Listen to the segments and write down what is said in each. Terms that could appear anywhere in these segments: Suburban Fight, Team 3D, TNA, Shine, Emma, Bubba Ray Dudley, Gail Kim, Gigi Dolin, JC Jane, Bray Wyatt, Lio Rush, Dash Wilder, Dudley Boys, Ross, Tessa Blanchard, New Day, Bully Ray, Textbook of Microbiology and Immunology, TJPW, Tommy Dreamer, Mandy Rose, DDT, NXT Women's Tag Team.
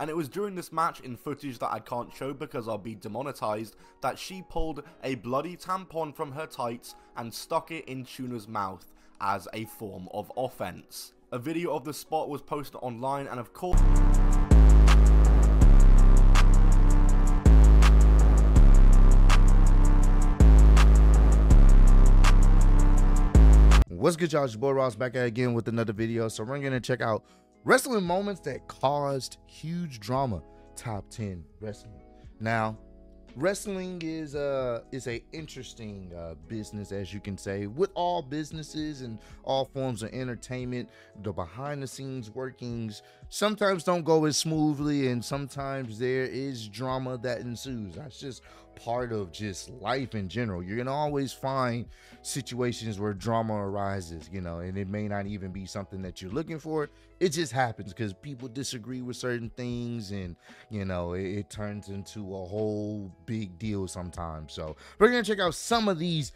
And it was during this match, in footage that I can't show because I'll be demonetized, that she pulled a bloody tampon from her tights and stuck it in Tuna's mouth as a form of offense. A video of the spot was posted online, and of course... What's good, y'all? It's your boy Ross back at again with another video. So we're gonna check out wrestling moments that caused huge drama. Top 10 wrestling. Now, wrestling is a interesting business, as you can say, with all businesses and all forms of entertainment. The behind the scenes workings sometimes don't go as smoothly, and sometimes there is drama that ensues. That's just part of just life in general. You're gonna always find situations where drama arises, you know, and it may not even be something that you're looking for. It just happens because people disagree with certain things, and you know, it turns into a whole big deal sometimes. So we're gonna check out some of these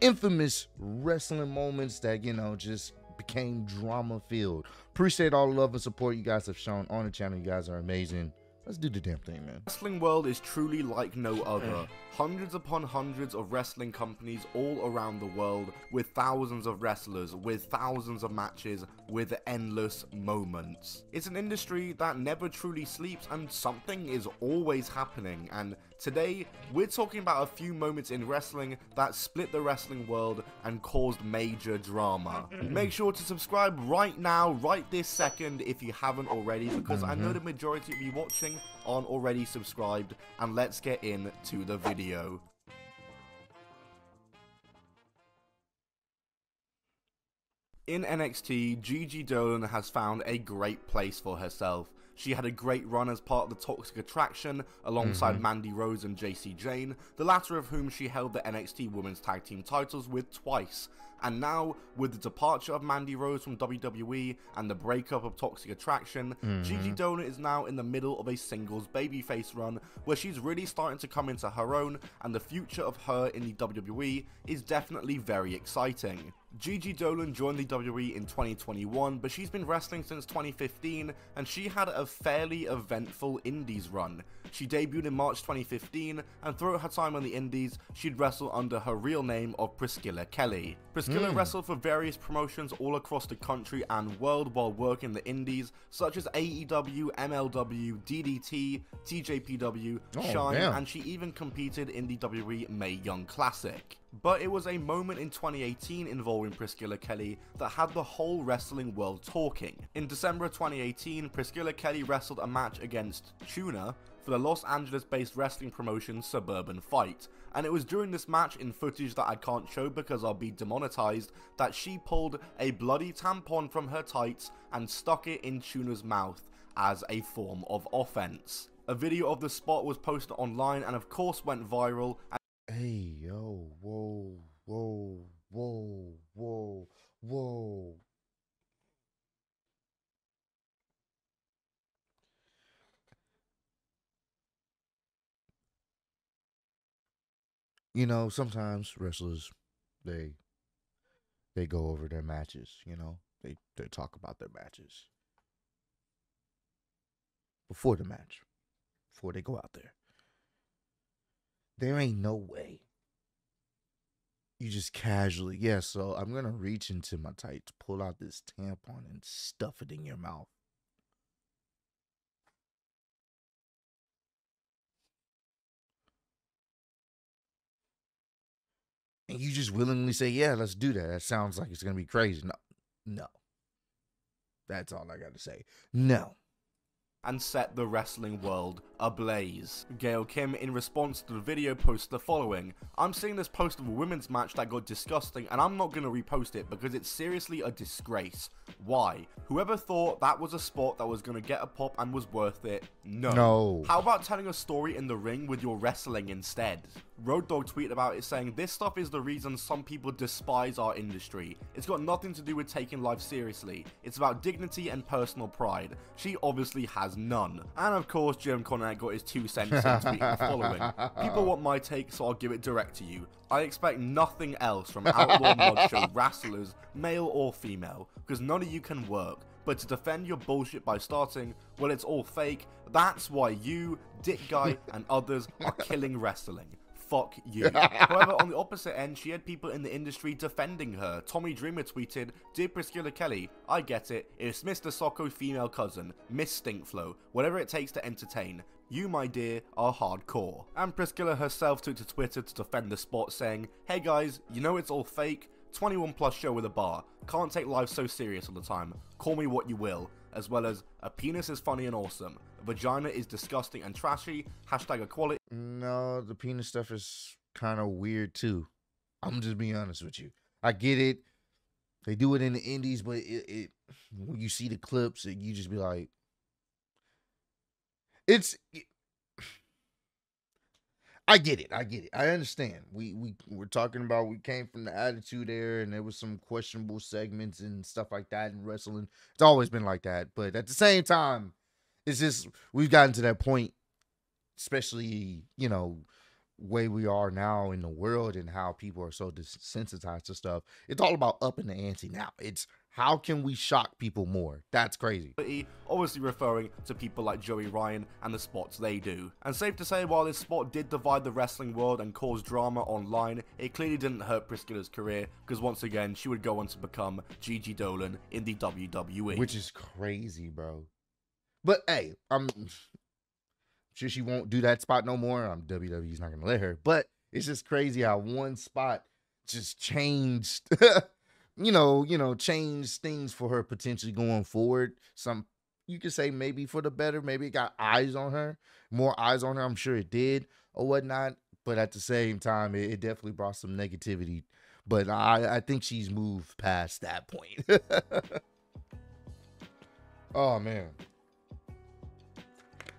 infamous wrestling moments that, you know, just became drama filled. Appreciate all the love and support you guys have shown on the channel. You guys are amazing. Let's do the damn thing, man. Wrestling world is truly like no other. Hundreds upon hundreds of wrestling companies all around the world, with thousands of wrestlers, with thousands of matches, with endless moments. It's an industry that never truly sleeps, and something is always happening. And today, we're talking about a few moments in wrestling that split the wrestling world and caused major drama. Make sure to subscribe right now, right this second, if you haven't already, because I know the majority of you watching aren't already subscribed, and let's get into the video. In NXT, Gigi Dolin has found a great place for herself. She had a great run as part of the Toxic Attraction alongside Mandy Rose and JC Jane, the latter of whom she held the NXT Women's Tag Team titles with twice. And now, with the departure of Mandy Rose from WWE and the breakup of Toxic Attraction, Gigi Dolin is now in the middle of a singles babyface run where she's really starting to come into her own, and the future of her in the WWE is definitely very exciting. Gigi Dolin joined the WWE in 2021, but she's been wrestling since 2015, and she had a fairly eventful indies run. She debuted in March 2015, and throughout her time on the indies, she'd wrestle under her real name of Priscilla Kelly. Priscilla wrestled for various promotions all across the country and world while working the indies, such as AEW, MLW, DDT, TJPW, Shine, and she even competed in the WWE Mae Young Classic. But it was a moment in 2018 involving Priscilla Kelly that had the whole wrestling world talking. In December 2018, Priscilla Kelly wrestled a match against Tuna for the Los Angeles-based wrestling promotion Suburban Fight, and it was during this match, in footage that I can't show because I'll be demonetized, that she pulled a bloody tampon from her tights and stuck it in Tuna's mouth as a form of offense. A video of the spot was posted online and of course went viral. Hey, yo, whoa, whoa, whoa, whoa, whoa. You know, sometimes wrestlers, they go over their matches, you know, they talk about their matches before the match, before they go out there. There ain't no way you just casually, yeah, so I'm going to reach into my tights, pull out this tampon and stuff it in your mouth. And you just willingly say, yeah, let's do that. That sounds like it's going to be crazy. No, no. That's all I got to say. No. And set the wrestling world ablaze. Gail Kim, in response to the video, posted the following. I'm seeing this post of a women's match that got disgusting, and I'm not gonna repost it because it's seriously a disgrace. Why? Whoever thought that was a spot that was gonna get a pop and was worth it? No. No. How about telling a story in the ring with your wrestling instead? Road Dogg tweeted about it saying, this stuff is the reason some people despise our industry. It's got nothing to do with taking life seriously. It's about dignity and personal pride. She obviously has none. And of course, Jim Cornette got his 2 cents in tweeting the following. People want my take, so I'll give it direct to you. I expect nothing else from outlaw mod show wrestlers, male or female, because none of you can work. but to defend your bullshit by starting, well, it's all fake. That's why you, Dick Guy, and others are killing wrestling. Fuck you. However, on the opposite end, she had people in the industry defending her. Tommy Dreamer tweeted, "Dear Priscilla Kelly, I get it. It's Mr. Socko female cousin, Miss Stinkflow, whatever it takes to entertain. You, my dear, are hardcore." And Priscilla herself took to Twitter to defend the spot, saying, "Hey guys, you know it's all fake. 21 plus show with a bar. Can't take life so serious all the time. Call me what you will." As well as, "A penis is funny and awesome. A vagina is disgusting and trashy. Hashtag equality." No, the penis stuff is kind of weird too. I'm just being honest with you. I get it. They do it in the indies, but it when you see the clips, you just be like, I get it. I get it. I understand. We're talking about, we came from the Attitude Era, and there was some questionable segments and stuff like that in wrestling. It's always been like that. But at the same time, it's just, we've gotten to that point, especially, you know, way we are now in the world and how people are so desensitized to stuff. It's all about upping the ante now. It's, how can we shock people more? That's crazy. Obviously referring to people like Joey Ryan and the spots they do. And safe to say, while this spot did divide the wrestling world and cause drama online, it clearly didn't hurt Priscilla's career, because once again, she would go on to become Gigi Dolin in the WWE. Which is crazy, bro. But hey, I'm sure she won't do that spot no more. WWE's not going to let her. But it's just crazy how one spot just changed... you know, change things for her potentially going forward. Some, you could say maybe for the better, maybe it got eyes on her, more eyes on her. I'm sure it did or whatnot. But at the same time, it definitely brought some negativity. But I think she's moved past that point. Oh, man.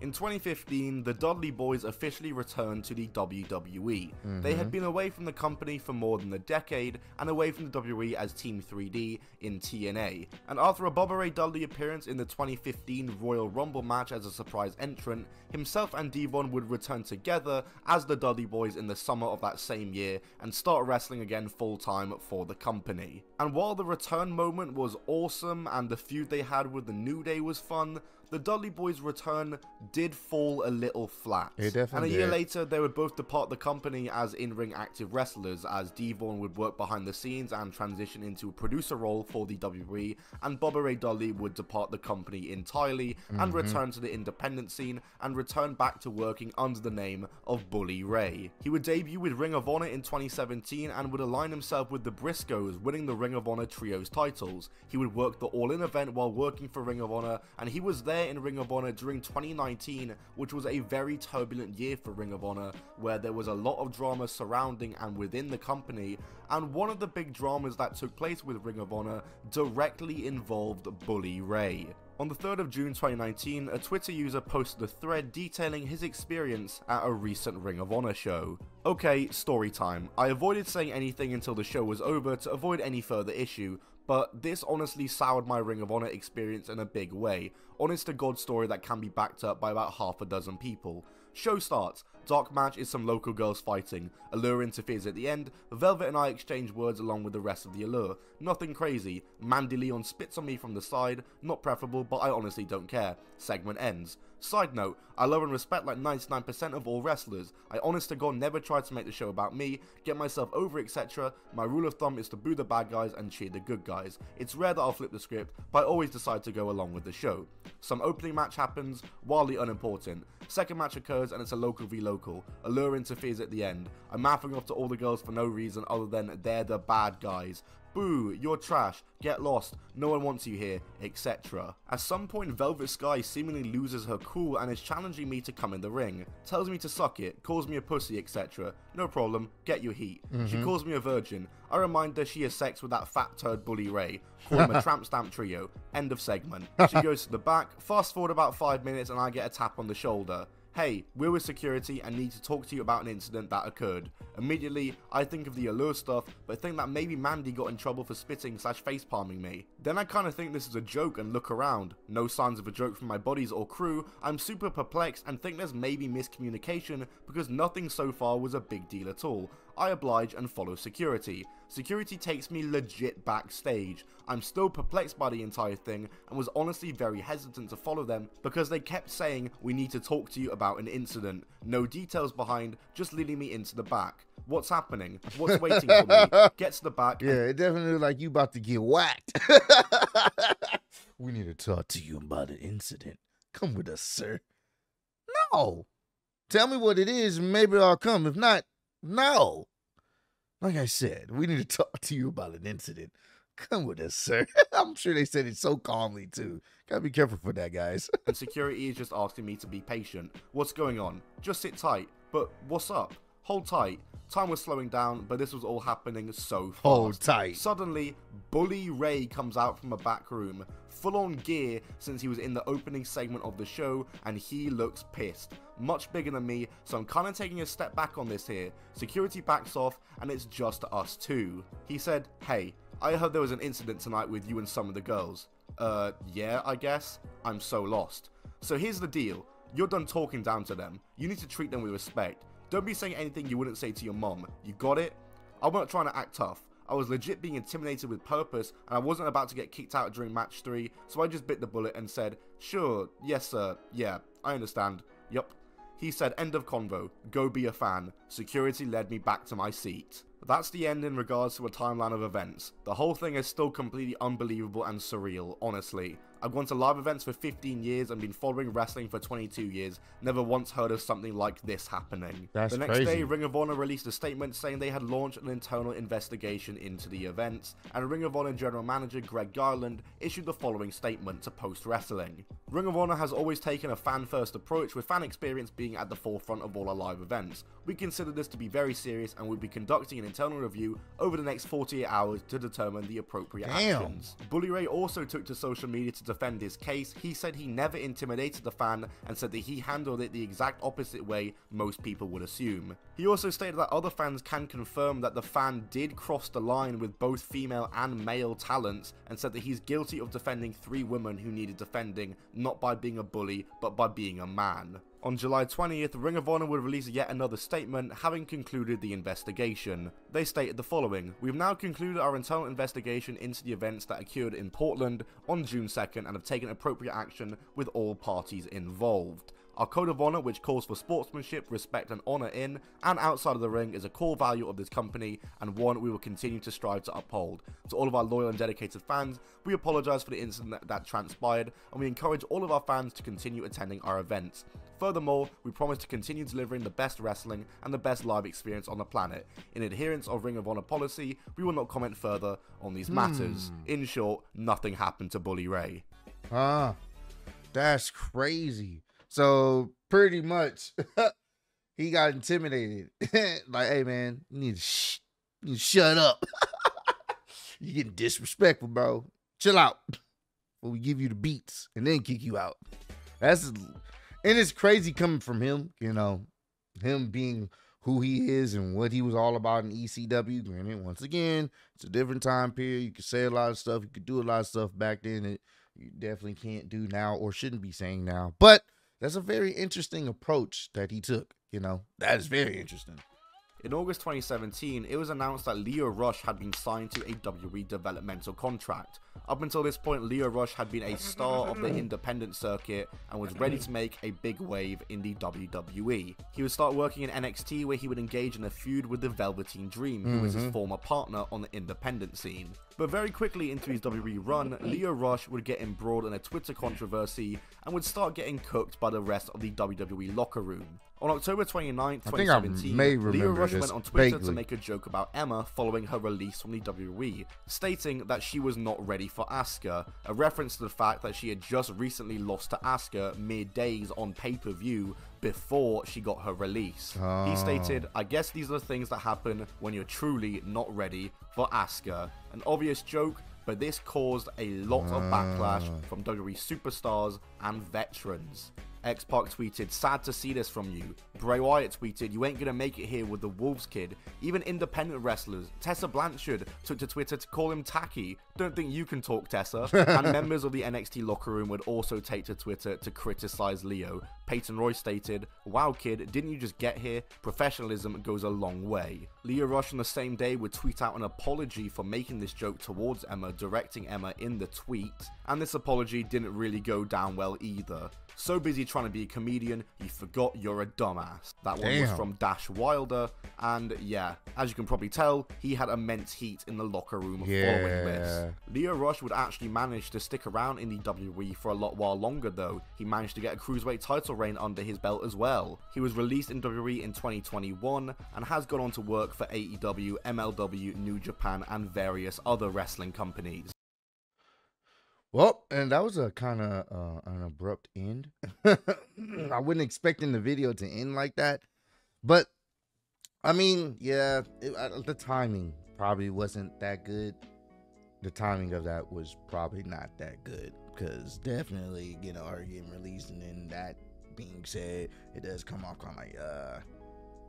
In 2015, the Dudley Boys officially returned to the WWE. They had been away from the company for more than a decade, and away from the WWE as Team 3D in TNA. And after a Bubba Ray Dudley appearance in the 2015 Royal Rumble match as a surprise entrant, himself and Devon would return together as the Dudley Boys in the summer of that same year, and start wrestling again full-time for the company. And while the return moment was awesome, and the feud they had with the New Day was fun, the Dudley Boys' return did fall a little flat. It definitely did. And a year later, they would both depart the company as in-ring active wrestlers, as Devon would work behind the scenes and transition into a producer role for the WWE, and Bubba Ray Dudley would depart the company entirely and return to the independent scene, and return back to working under the name of Bully Ray. He would debut with Ring of Honor in 2017 and would align himself with the Briscoes, winning the Ring of Honor Trios titles. He would work the All-In event while working for Ring of Honor, and he was there in Ring of Honor during 2019, which was a very turbulent year for Ring of Honor, where there was a lot of drama surrounding and within the company, and one of the big dramas that took place with Ring of Honor directly involved Bully Ray. On the 3rd of June 2019, a Twitter user posted a thread detailing his experience at a recent Ring of Honor show. "Okay, story time. I avoided saying anything until the show was over to avoid any further issue, but this honestly soured my Ring of Honor experience in a big way. Honest to God story that can be backed up by about half a dozen people. Show starts. Dark match is some local girls fighting. Allure interferes at the end. Velvet and I exchange words along with the rest of the Allure. Nothing crazy. Mandy Leon spits on me from the side. Not preferable, but I honestly don't care. Segment ends. Side note, I love and respect like 99% of all wrestlers. I honest to God never tried to make the show about me, get myself over, etc. My rule of thumb is to boo the bad guys and cheer the good guys. It's rare that I'll flip the script, but I always decide to go along with the show. Some opening match happens, wildly unimportant. Second match occurs and it's a local v local. Allure interferes at the end. I'm mouthing off to all the girls for no reason other than they're the bad guys. Boo, you're trash, get lost, no one wants you here, etc. At some point, Velvet Sky seemingly loses her cool and is challenging me to come in the ring. Tells me to suck it, calls me a pussy, etc. No problem, get your heat. She calls me a virgin. I remind her she has sex with that fat turd Bully Ray. Call him a tramp stamp trio. End of segment. She goes to the back, fast forward about 5 minutes and I get a tap on the shoulder. "Hey, we're with security and need to talk to you about an incident that occurred." Immediately, I think of the Allure stuff, but think that maybe Mandy got in trouble for spitting/facepalming me. Then I kind of think this is a joke and look around. No signs of a joke from my buddies or crew. I'm super perplexed and think there's maybe miscommunication because nothing so far was a big deal at all. I oblige and follow security. Security takes me legit backstage. I'm still perplexed by the entire thing and was honestly very hesitant to follow them because they kept saying, we need to talk to you about an incident. No details behind, just leading me into the back. What's happening? What's waiting for me? Gets to the back. Yeah, it definitely looked like you about to get whacked. We need to talk to you about an incident. Come with us, sir. No. Tell me what it is, maybe I'll come. If not, no. Like I said, we need to talk to you about an incident. Come with us, sir. I'm sure they said it so calmly, too. Gotta be careful for that, guys. And security is just asking me to be patient. What's going on? Just sit tight. But what's up? Hold tight. Time was slowing down, but this was all happening so fast. Hold tight. Suddenly, Bully Ray comes out from a back room, full on gear since he was in the opening segment of the show, and he looks pissed. Much bigger than me, so I'm kind of taking a step back on this here. Security backs off, and it's just us two. He said, hey, I heard there was an incident tonight with you and some of the girls. Yeah, I guess. I'm so lost. So here's the deal. You're done talking down to them. You need to treat them with respect. Don't be saying anything you wouldn't say to your mom. You got it? I wasn't trying to act tough. I was legit being intimidated with purpose, and I wasn't about to get kicked out during match 3, so I just bit the bullet and said, sure, yes sir, yeah, I understand, yup. He said, end of convo, go be a fan. Security led me back to my seat. That's the end in regards to a timeline of events. The whole thing is still completely unbelievable and surreal, honestly. I've gone to live events for 15 years and been following wrestling for 22 years. Never once heard of something like this happening. That's crazy. The next day, Ring of Honor released a statement saying they had launched an internal investigation into the events, and Ring of Honor General Manager Greg Garland issued the following statement to Post Wrestling. Ring of Honor has always taken a fan-first approach, with fan experience being at the forefront of all our live events. We consider this to be very serious and will be conducting an internal review over the next 48 hours to determine the appropriate actions. Bully Ray also took to social media to defend his case. He said he never intimidated the fan and said that he handled it the exact opposite way most people would assume. He also stated that other fans can confirm that the fan did cross the line with both female and male talents, and said that he's guilty of defending 3 women who needed defending, not by being a bully, but by being a man. On July 20th, Ring of Honor would release yet another statement, having concluded the investigation. They stated the following: we've now concluded our internal investigation into the events that occurred in Portland on June 2nd and have taken appropriate action with all parties involved. Our code of honor, which calls for sportsmanship, respect and honor in and outside of the ring, is a core value of this company and one we will continue to strive to uphold. To all of our loyal and dedicated fans, we apologize for the incident that transpired, and we encourage all of our fans to continue attending our events. Furthermore, we promise to continue delivering the best wrestling and the best live experience on the planet. In adherence of Ring of Honor policy, we will not comment further on these matters. In short, nothing happened to Bully Ray. Ah, that's crazy. So pretty much, he got intimidated. Like, hey man, you need to shut up. You're getting disrespectful, bro. Chill out. We'll give you the beats and then kick you out. And it's crazy coming from him, you know, him being who he is and what he was all about in ECW. Granted, once again, it's a different time period. You could say a lot of stuff. You could do a lot of stuff back then that you definitely can't do now or shouldn't be saying now. But that's a very interesting approach that he took, you know. That is very interesting. In August 2017, it was announced that Lio Rush had been signed to a WWE developmental contract. Up until this point, Lio Rush had been a star of the independent circuit and was ready to make a big wave in the WWE. He would start working in NXT, where he would engage in a feud with the Velveteen Dream, who was his former partner on the independent scene. But very quickly into his WWE run, Lio Rush would get embroiled in a Twitter controversy and would start getting cooked by the rest of the WWE locker room. On October 29th, 2017, Lio Rush went on Twitter to make a joke about Emma following her release from the WWE, stating that she was not ready for Asuka, a reference to the fact that she had just recently lost to Asuka mere days on pay-per-view before she got her release. He stated, I guess these are the things that happen when you're truly not ready for Asuka. An obvious joke, but this caused a lot of backlash from WWE superstars and veterans. X-Pac tweeted, sad to see this from you. Bray Wyatt tweeted, "You ain't gonna make it here with the Wolves, kid." Even independent wrestlers, Tessa Blanchard took to Twitter to call him tacky. Don't think you can talk, Tessa. And members of the NXT locker room would also take to Twitter to criticize Lio. Peyton Royce stated, "Wow, kid, didn't you just get here? Professionalism goes a long way." Lio Rush on the same day would tweet out an apology for making this joke towards Emma, directing Emma in the tweet, and this apology didn't really go down well either. "So busy trying to be a comedian, you forgot you're a dumbass." That one was from Dash Wilder, and yeah, as you can probably tell, he had immense heat in the locker room following this. Lio Rush would actually manage to stick around in the WWE for a lot while longer though. He managed to get a Cruiserweight title reign under his belt as well. He was released in WWE in 2021, and has gone on to work for AEW, MLW, New Japan, and various other wrestling companies. Well, and that was a kind of an abrupt end. I wasn't expecting the video to end like that. But, I mean, yeah, the timing probably wasn't that good. The timing of that was probably not that good. Because definitely, you know, her getting released and then that being said, it does come off kind of like,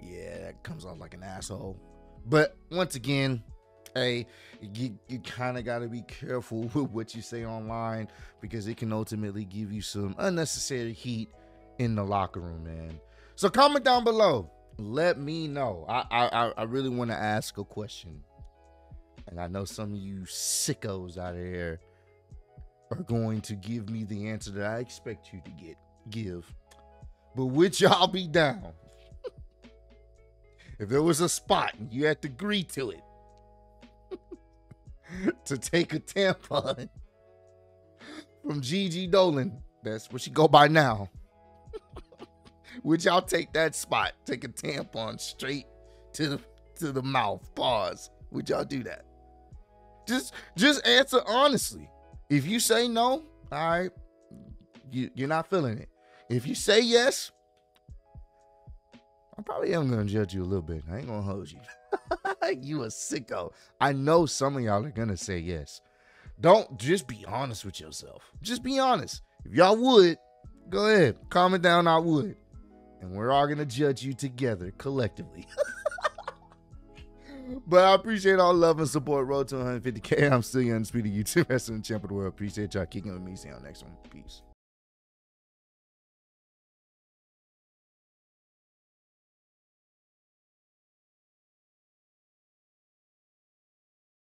yeah, that comes off like an asshole. But once again, hey, you kind of got to be careful with what you say online, because it can ultimately give you some unnecessary heat in the locker room, man. So comment down below. Let me know. I really want to ask a question. And I know some of you sickos out here are going to give me the answer that I expect you to give. But would y'all be down if there was a spot and you had to agree to it, to take a tampon from Gigi Dolin? That's what she go by now. Would y'all take that spot? Take a tampon straight to the mouth. Pause. Would y'all do that? Just answer honestly. If you say no, all right, you're not feeling it. If you say yes, I probably am gonna judge you a little bit. I ain't gonna hold you. You a sicko. I know some of y'all are gonna say yes. Don't, just be honest with yourself. Just be honest. If y'all would, go ahead, comment down "I would," and we're all gonna judge you together collectively. But I appreciate all love and support. Road to 150K. I'm still your undisputed YouTube wrestling champ of the world. Appreciate y'all kicking with me. See y'all next one. Peace.